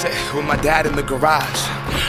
sit with my dad in the garage.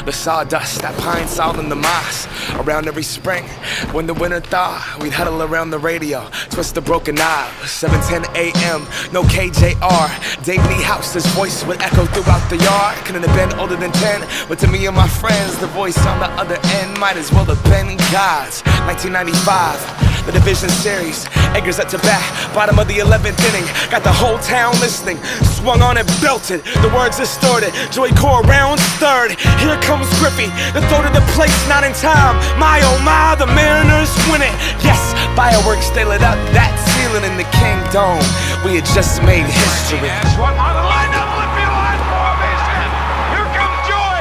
The sawdust, that pine salt in the moss. Around every spring, when the winter thaw, we'd huddle around the radio, twist the broken knob. 7:10 a.m., no KJR. Dave Niehaus, his voice would echo throughout the yard. Couldn't have been older than 10, but to me and my friends, the voice on the other end might as well have been God's. 1995. The division series, Edgar's at the bat, bottom of the 11th inning. Got the whole town listening, swung on and belted. The words distorted, Joy Core rounds third. Here comes Griffey, the throw to the plate, not in time. My oh my, the Mariners win it. Yes, fireworks, they lit up that ceiling in the Kingdome. We had just made history. One on the lineup, left field line, four base hit. Here comes Joy,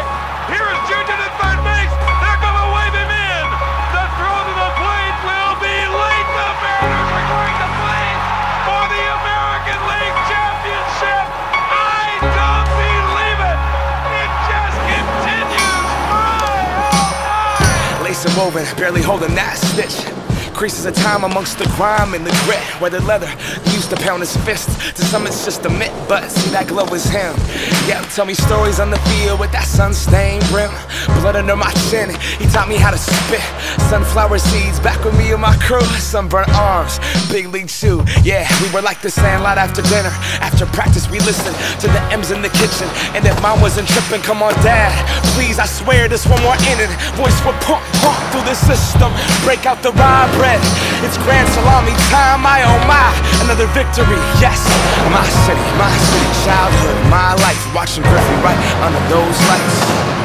here is Junior at third base. They're gonna wave him in. The throw to the plate will be late. The Mariners are going to play for the American League Championship. I don't believe it. It just continues. My. Lace and woven, barely holding that stitch. Creases of time amongst the grime and the grit. Weathered leather, used to pound his fist. To some it's just a myth, but see that glow is him. Yeah, tell me stories on the field with that sun-stained brim. Blood under my chin, he taught me how to spit. Sunflower seeds, back with me and my crew. Sunburnt arms, big league shoe. Yeah, we were like the Sandlot after dinner. After practice we listened to the M's in the kitchen. And if mom wasn't tripping, come on dad, please, I swear this one more inning. Voice would pump through the system. Break out the rye bread. It's grand salami time, my oh my, another victory, yes. My city, childhood, my life, watching Griffey right under those lights.